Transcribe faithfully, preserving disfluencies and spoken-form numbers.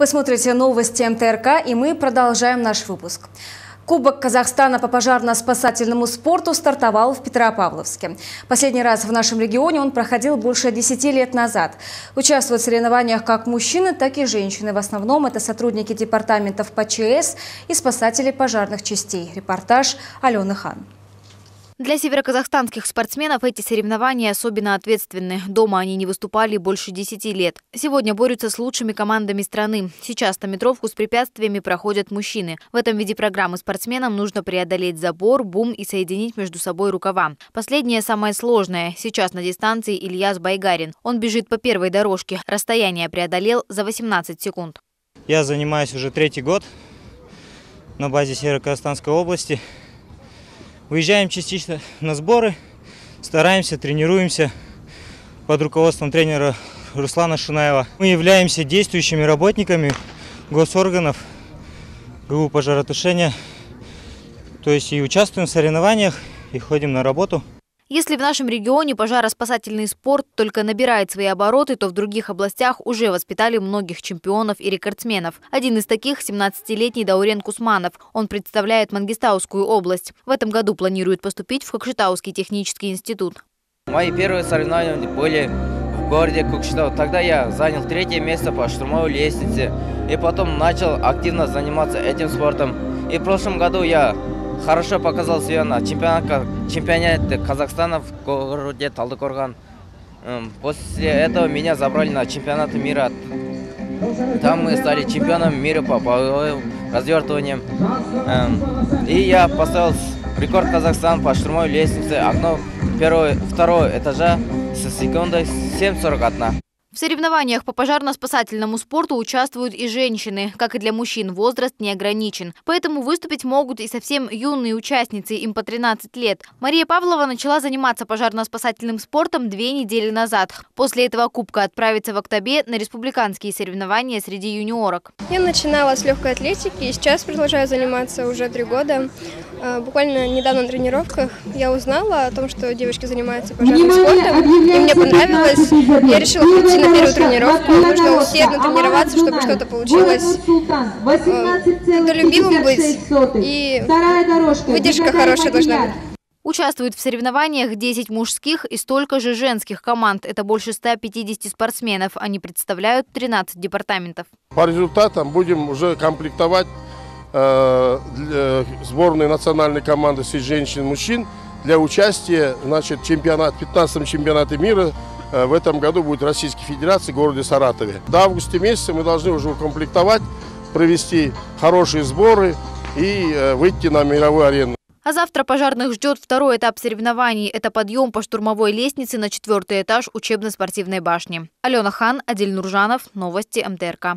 Вы смотрите новости МТРК, и мы продолжаем наш выпуск. Кубок Казахстана по пожарно-спасательному спорту стартовал в Петропавловске. Последний раз в нашем регионе он проходил больше десяти лет назад. Участвуют в соревнованиях как мужчины, так и женщины. В основном это сотрудники департаментов по ЧС и спасатели пожарных частей. Репортаж Алены Хан. Для североказахстанских спортсменов эти соревнования особенно ответственны. Дома они не выступали больше десяти лет. Сегодня борются с лучшими командами страны. Сейчас стометровку с препятствиями проходят мужчины. В этом виде программы спортсменам нужно преодолеть забор, бум и соединить между собой рукава. Последнее самое сложное. Сейчас на дистанции Ильяс Байгарин. Он бежит по первой дорожке. Расстояние преодолел за восемнадцать секунд. Я занимаюсь уже третий год на базе Североказахстанской области. Выезжаем частично на сборы, стараемся, тренируемся под руководством тренера Руслана Шунаева. Мы являемся действующими работниками госорганов ГУ пожаротушения, то есть и участвуем в соревнованиях, и ходим на работу. Если в нашем регионе пожароспасательный спорт только набирает свои обороты, то в других областях уже воспитали многих чемпионов и рекордсменов. Один из таких – семнадцатилетний Даурен Кусманов. Он представляет Мангистаускую область. В этом году планирует поступить в Кокшетауский технический институт. Мои первые соревнования были в городе Кокшетау. Тогда я занял третье место по штурмовой лестнице и потом начал активно заниматься этим спортом. И в прошлом году я хорошо показал себя на чемпионате Казахстана в городе Талдыкорган. После этого меня забрали на чемпионат мира. Там мы стали чемпионом мира по боевым развертываниям. И я поставил рекорд Казахстана по штурмовой лестнице, окно первого, второго этажа со секундой семь сорок один. В соревнованиях по пожарно-спасательному спорту участвуют и женщины. Как и для мужчин, возраст не ограничен. Поэтому выступить могут и совсем юные участницы, им по тринадцать лет. Мария Павлова начала заниматься пожарно-спасательным спортом две недели назад. После этого кубка отправится в октябре на республиканские соревнования среди юниорок. Я начинала с легкой атлетики и сейчас продолжаю заниматься уже три года. Буквально недавно на тренировках я узнала о том, что девочки занимаются пожарным спортом. И мне понравилось. Я решила прийти на первую тренировку. Нужно усердно тренироваться, чтобы что-то получилось. Трудолюбивым быть. И выдержка хорошая должна быть. Участвуют в соревнованиях десять мужских и столько же женских команд. Это больше ста пятидесяти спортсменов. Они представляют тринадцать департаментов. По результатам будем уже комплектовать сборной национальной команды среди женщин и мужчин для участия, значит, в пятнадцатом чемпионате мира в этом году будет в Российской Федерации в городе Саратове. До августа месяца мы должны уже укомплектовать, провести хорошие сборы и выйти на мировую арену. А завтра пожарных ждет второй этап соревнований. Это подъем по штурмовой лестнице на четвертый этаж учебно-спортивной башни. Алена Хан, Адель Нуржанов, новости МТРК.